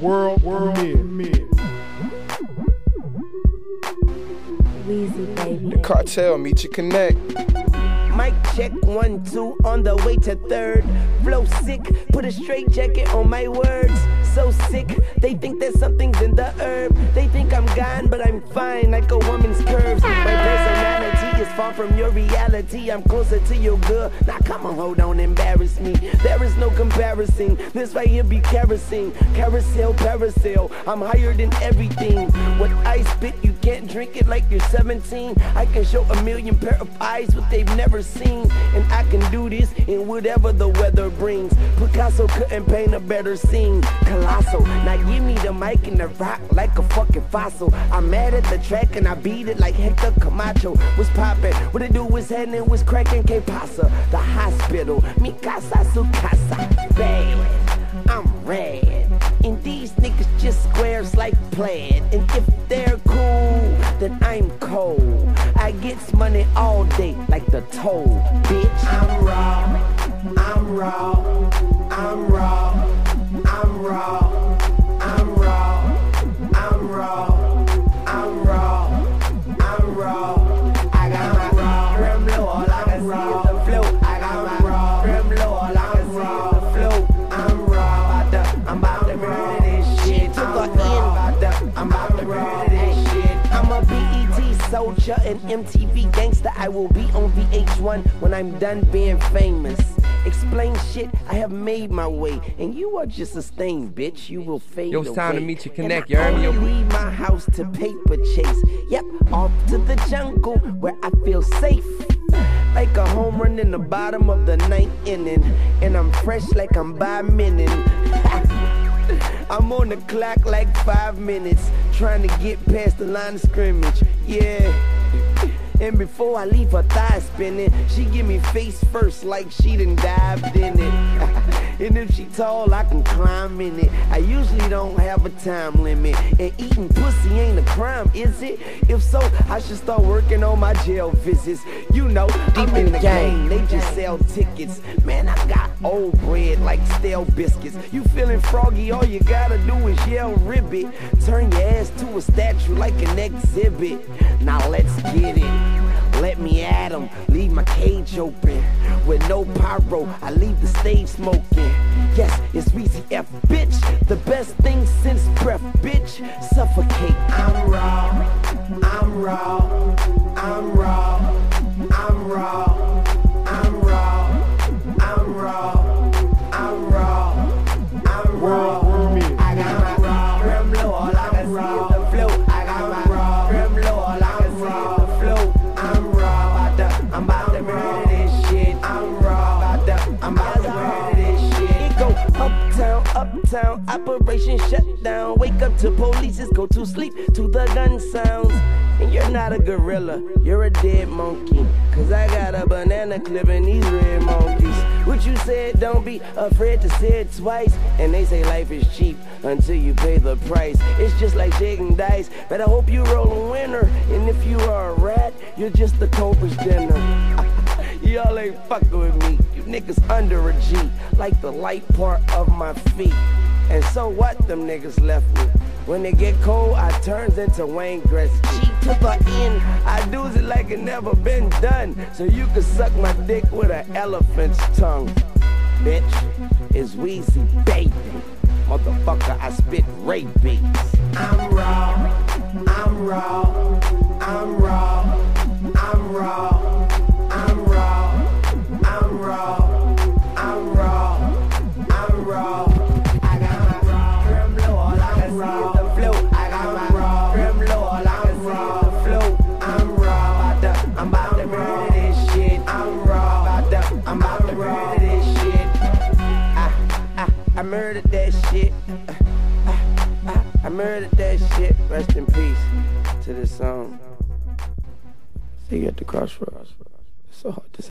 world premiere. Weezy, baby. The Cartel, meet you, connect. Mic check 1, 2 on the way to third. Flow sick, put a straight jacket on my words. So sick, they think there's something's in the herb. They think I'm gone, but I'm fine like a woman's curves. My personality is far from your reality. I'm closer to your girl. Now come on, hold on, embarrass me. There is no comparison. This right here be kerosene. Carousel, parasail. I'm higher than everything. What I spit, you can't drink it like you're 17. I can show a million pair of eyes what they've never seen, and I can do this in whatever the weather brings. Picasso couldn't paint a better scene. Colossal, now give me the mic and the rock like a fucking fossil. I'm mad at the track and I beat it like Hector Camacho. What's poppin'? What it do? What's happening? What's crackin'? Que pasa? The hospital, mi casa, su casa. Bad, I'm red, and these niggas just squares like plaid. And if they're cool, then I'm cold. I gets money all day like the toll, bitch. I'm raw, I'm raw, I'm raw, I'm raw, I'm raw, I'm raw, I'm raw, I'm raw. I got my raw rim low, all I can see is the flow. I got my raw rim low, all I can see is the flow. I'm raw, I'm about to murder this shit. Took a in, I'm about to murder this shit. I'm a BET soldier and MTV gangster. I will be on VH1 when I'm done being famous. Explain shit, I have made my way, and you are just a stain, bitch. You will fade away. Yo, it's time to meet you, connect. You heard me? I leave my house to paper chase. Yep, off to the jungle where I feel safe. Like a home run in the bottom of the 9th inning, and I'm fresh like I'm by minute. I'm on the clock like 5 minutes, trying to get past the line of scrimmage, yeah. And before I leave her thigh spinning, she give me face first like she done dived in it. And if she tall, I can climb in it. I usually don't have a time limit. And eating pussy ain't a crime, is it? If so, I should start working on my jail visits. You know, I'm in the game. They just sell tickets. Man, I got old bread like stale biscuits. You feeling froggy, all you gotta do is yell ribbit. Turn your ass to a statue like an exhibit. Now let's get it. Let me at 'em, leave my cage open. With no pyro, I leave the stage smoking. Yes, it's Weezy F, bitch. The best thing since breath, bitch. Suffocate. I'm raw, I'm raw, I'm raw, I'm raw, I'm raw, I'm raw, I'm raw, I'm raw. I got my raw rim low, all I can see is the flow. I got my raw rim low, all I can see is the flow. I'm about to murder this shit. I'm raw. I'm about to murder this shit. It go uptown, uptown, operation shutdown. Wake up to police, just go to sleep to the gun sounds. And you're not a gorilla, you're a dead monkey. Cause I got a banana clip and these red monkeys. What you said, don't be afraid to say it twice. And they say life is cheap until you pay the price. It's just like shaking dice, but I hope you roll a winner. And if you are a rat, you're just the cobra's dinner. Y'all ain't fucking with me. You niggas under a G, like the light part of my feet. And so what them niggas left with? When they get cold, I turns into Wayne Gretzky. She took her in, I do it like it never been done. So you can suck my dick with an elephant's tongue. Bitch, it's Weezy, baby. Motherfucker, I spit rabies. I'm raw, I'm raw, I'm raw, I'm raw, I'm raw, I'm raw, I'm raw, I'm raw. I murdered that shit. I murdered that shit. Rest in peace to this song. See you at the crossroads. It's so hard to say.